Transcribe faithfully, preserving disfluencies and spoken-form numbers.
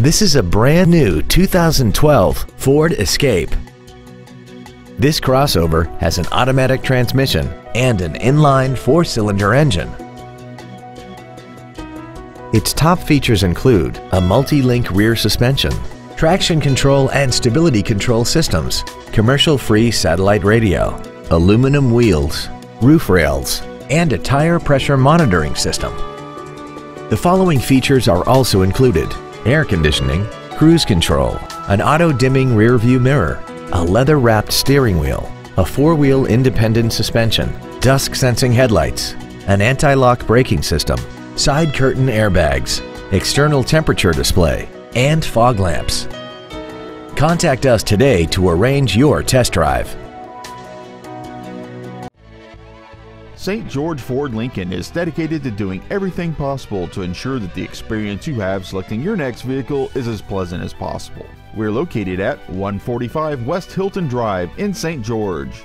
This is a brand new two thousand twelve Ford Escape. This crossover has an automatic transmission and an inline four-cylinder engine. Its top features include a multi-link rear suspension, traction control and stability control systems, commercial-free satellite radio, aluminum wheels, roof rails, and a tire pressure monitoring system. The following features are also included: air conditioning, cruise control, an auto-dimming rear-view mirror, a leather-wrapped steering wheel, a four-wheel independent suspension, dusk-sensing headlights, an anti-lock braking system, side curtain airbags, external temperature display, and fog lamps. Contact us today to arrange your test drive. Saint George Ford Lincoln is dedicated to doing everything possible to ensure that the experience you have selecting your next vehicle is as pleasant as possible. We're located at one forty-five West Hilton Drive in Saint George.